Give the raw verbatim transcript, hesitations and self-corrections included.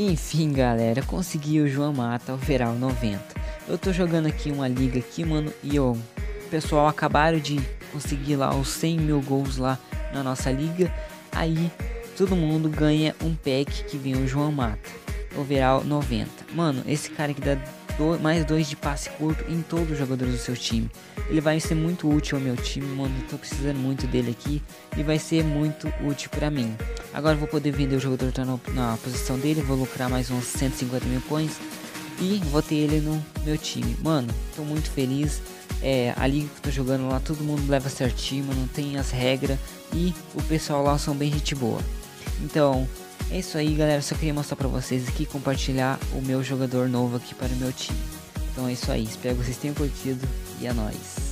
Enfim, galera, consegui o João Mata overall noventa. Eu tô jogando aqui uma liga aqui, mano, e eu, o pessoal acabaram de conseguir lá os cem mil gols lá na nossa liga. Aí todo mundo ganha um pack que vem o João Mata overall noventa. Mano, esse cara que dá dois, mais dois de passe curto em todos os jogadores do seu time. Ele vai ser muito útil ao meu time, mano. Eu tô precisando muito dele aqui e vai ser muito útil pra mim. Agora eu vou poder vender o jogador tá na, na posição dele. Vou lucrar mais uns cento e cinquenta mil coins e vou ter ele no meu time. Mano, tô muito feliz. É, a liga que eu tô jogando lá, todo mundo leva certinho, não tem as regras e o pessoal lá são bem gente boa. Então, é isso aí, galera. Só queria mostrar pra vocês aqui, compartilhar o meu jogador novo aqui para o meu time. Então é isso aí, espero que vocês tenham curtido e é nóis.